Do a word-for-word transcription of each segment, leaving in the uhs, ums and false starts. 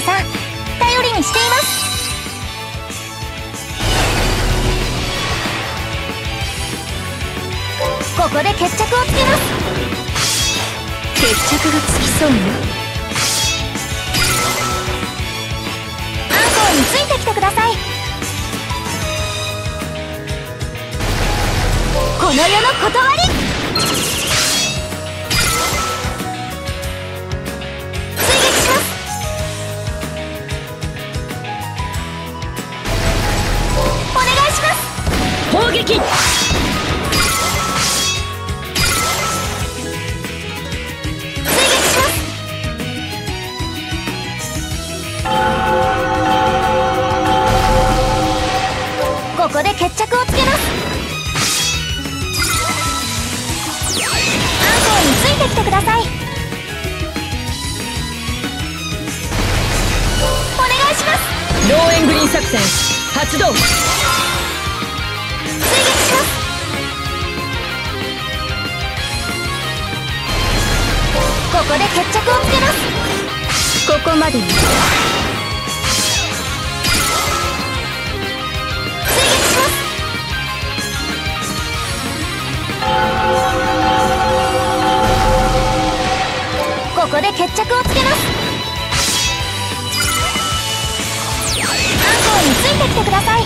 ンさん頼りにしています。ここで決着をつけます。決着がつきそうね。アンコウについてきてください。この世の断り。追撃します。お願いします。砲撃。ここで決着をつけます。アンコウについてきてください。お願いします。ローエングリーン作戦発動。追撃します。ここで決着をつけます。ここまでに。ここで決着をつけます。アンコウについてきてください。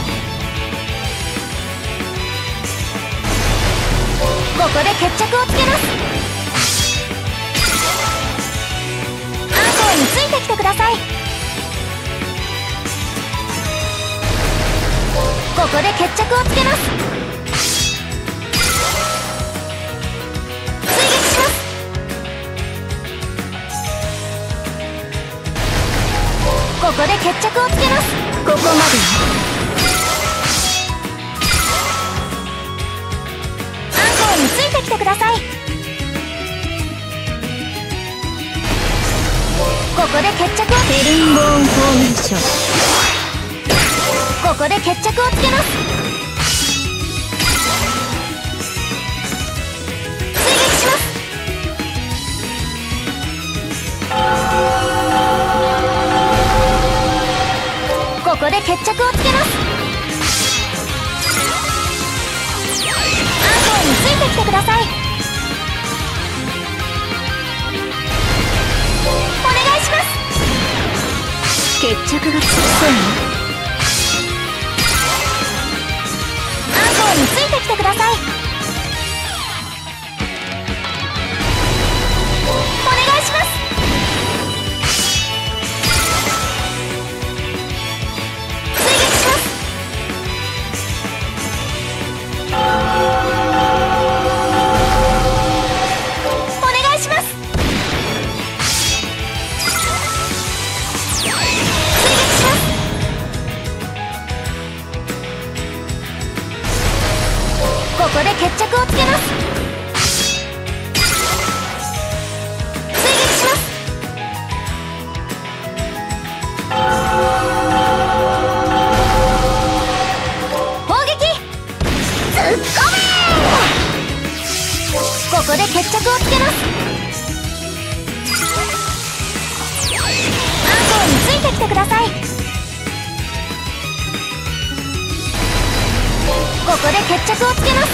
ここで決着をつけます。アンコウについてきてください。ここで決着をつけます。ここで決着をつけます。ここまで。アンコウについてきてください。ここで決着を。ペルンボーンフォーメーション。ここで決着をつけます。追撃します。ここで決着をつけます。アンコウについてきてください。お願いします。決着がつきそうね。アンコウについてきてください。お願いします。ここで決着をつけます。追撃します。砲撃。突っ込め。ここで決着をつけます。アンコウについてきてください。ここで決着をつけます。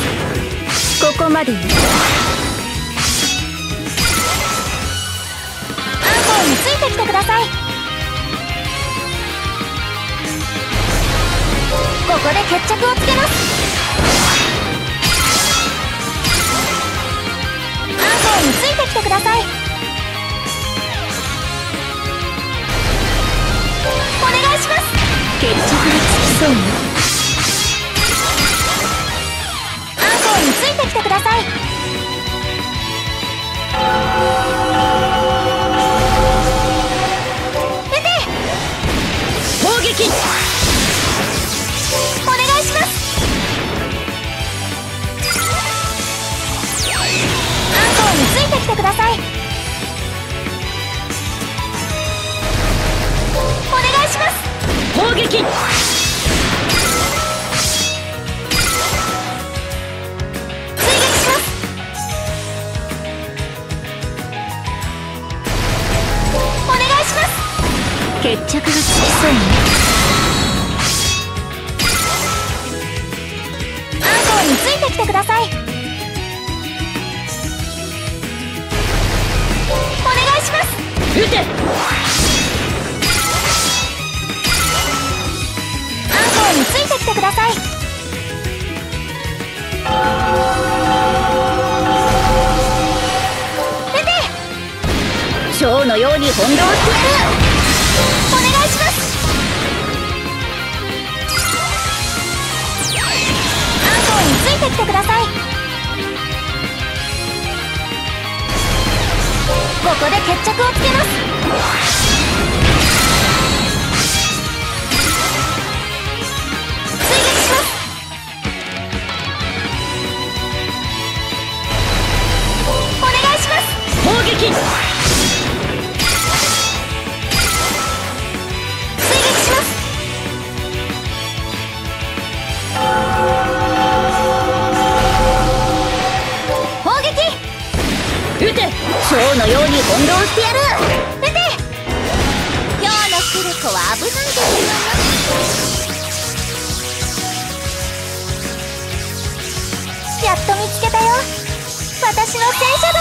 ここまで。アンコウについてきてください。ここで決着をつけます。アンコウについてきてください。お願いします。決着がつきそうね。ついてきてください。撃て。砲撃。お願いします。アンコウについてきてください。お願いします。砲撃。お願いします。決着がつきそうね。アンコウについてきてください。お願いします。撃て。アンコウについてきてください。ショーのように翻弄していく。お願いします。アンコウについてきてください。ここで決着をつけます。追撃します。お願いします。砲撃。ショーのように翻弄してやる。撃て。今日のクルコは危ないですよ。やっと見つけたよ、私の戦車だ。